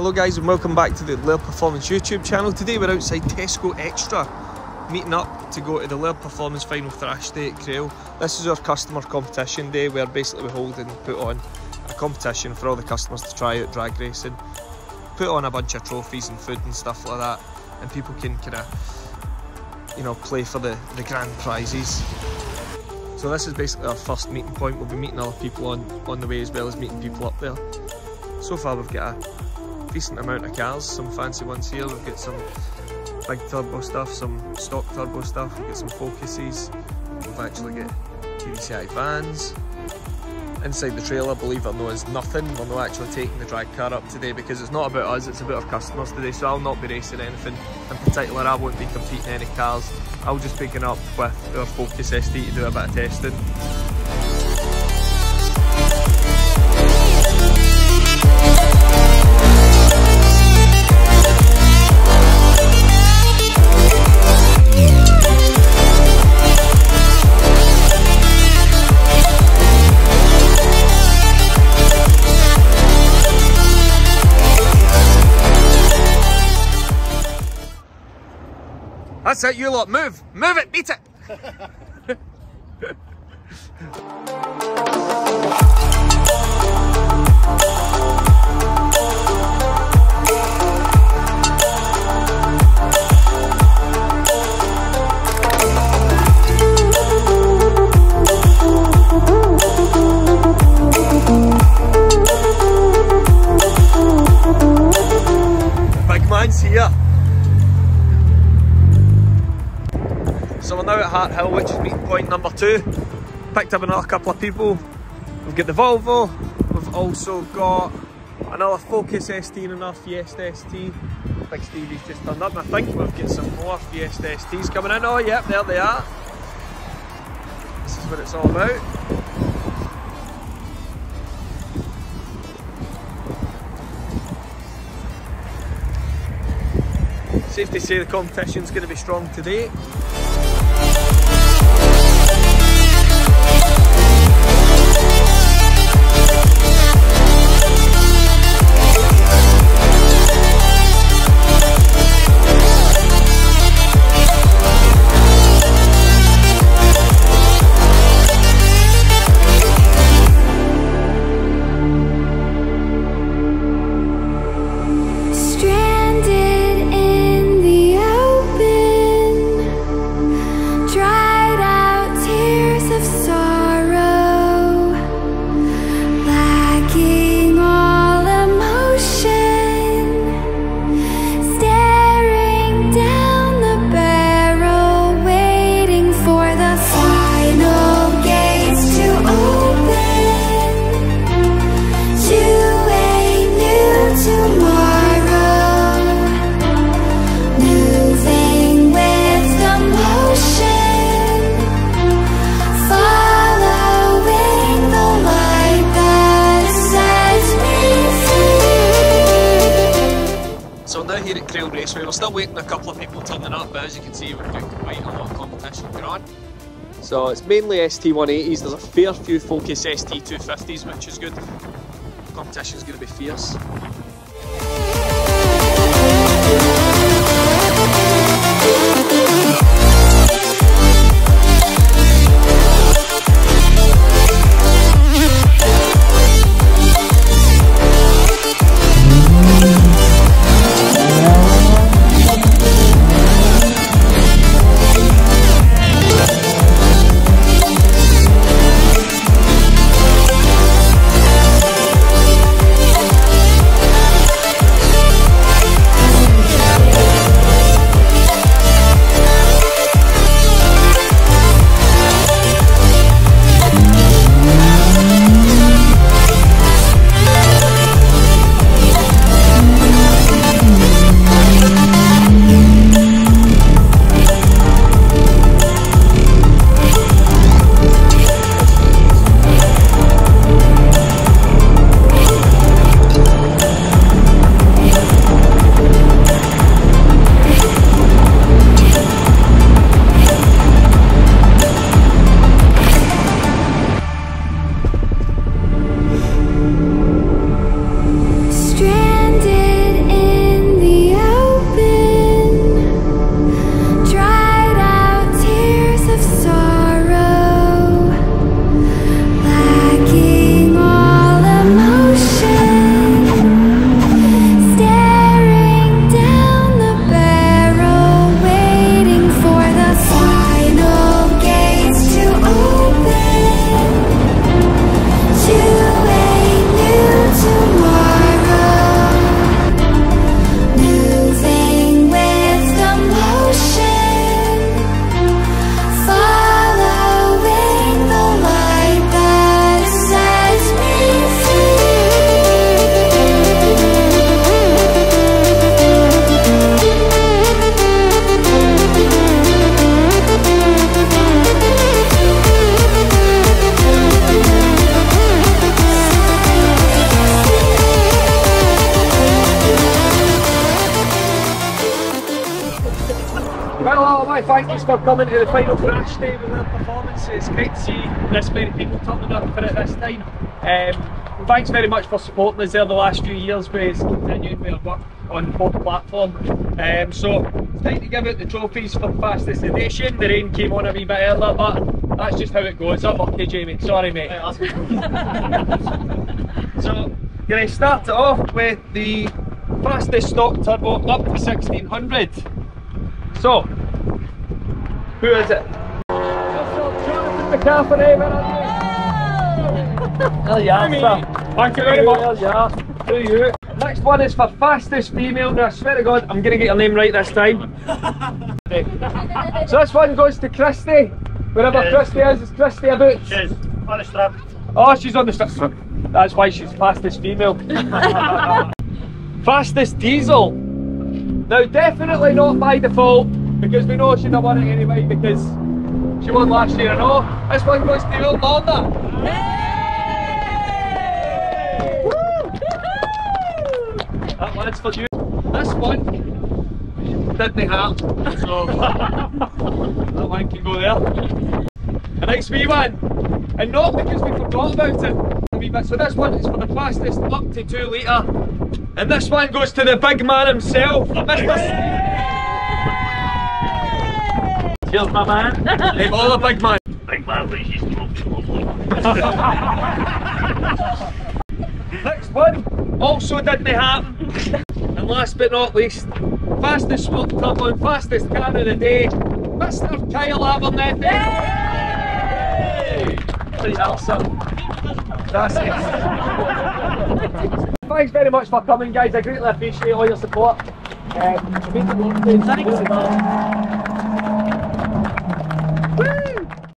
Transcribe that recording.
Hello guys and welcome back to the Laird Performance YouTube channel. Today we're outside Tesco Extra, meeting up to go to the Laird Performance Final Thrash Day at Crail. This is our customer competition day where basically we hold and put on a competition for all the customers to try out drag racing. Put on a bunch of trophies and food and stuff like that, and people can kind of, you know, play for the grand prizes. So this is basically our first meeting point. We'll be meeting other people on the way as well as meeting people up there. So far we've got a decent amount of cars, some fancy ones here. We've got some big turbo stuff, some stock turbo stuff, we've got some focuses, we've actually got TVCI vans. Inside the trailer, believe it or not, is nothing. We're not actually taking the drag car up today because it's not about us, it's about our customers today, so I'll not be racing anything. In particular, I won't be competing in any cars. I'll just be going up with our Focus ST to do a bit of testing. That's it, you lot, move! Move it, beat it! Big man's here! So we're now at Hart Hill, which is meeting point number 2. Picked up another couple of people. We've got the Volvo, we've also got another Focus ST and another Fiesta ST. Big Stevie's just turned up and I think we've got some more Fiesta STs coming in. Oh yep, there they are. This is what it's all about. Safe to say the competition's going to be strong today. We're still waiting for a couple of people turning up, but as you can see we've got quite a lot of competition going on. So it's mainly ST180s, there's a fair few Focus ST250s, which is good. Competition's going to be fierce. my thanks for coming to the final crash day with Laird Performance. It's great to see this many people turning up for it this time. Thanks very much for supporting us there the last few years. We've continued our work on both platforms. So it's time to give out the trophies for the fastest edition. The rain came on a wee bit earlier, but that's just how it goes. I'm lucky, Jamie. Sorry, mate. So going to start it off with the fastest stock turbo up to 1600. So, who is it? Russell Juleson McCaffrey, where are you? There you are, sir. Thank you very much. There you are. There you are. Next one is for fastest female. Now I swear to God, I'm going to get your name right this time. So this one goes to Christy. Wherever Christy is Christy about? She's on the strap. Oh, she's on the strap. That's why she's fastest female. Fastest diesel. Now definitely not by default, because we know she'd have won it anyway, because she won last year and all. This one goes to old Lorna. That one's for you. This one didn't hurt, so that one can go there. A nice wee one, and not because we forgot about it a wee bit. So this one is for the fastest up to 2 litre, and this one goes to the big man himself, Mr. Cheers, my man. I'm all a big man. Big man loses throat. Next one. Also didn't happen. And last but not least, fastest smoke turbo and fastest car of the day, Mr. Kyle Abernethy. Yay! Pretty awesome. That's it. Thanks very much for coming, guys. I greatly appreciate all your support. Thanks.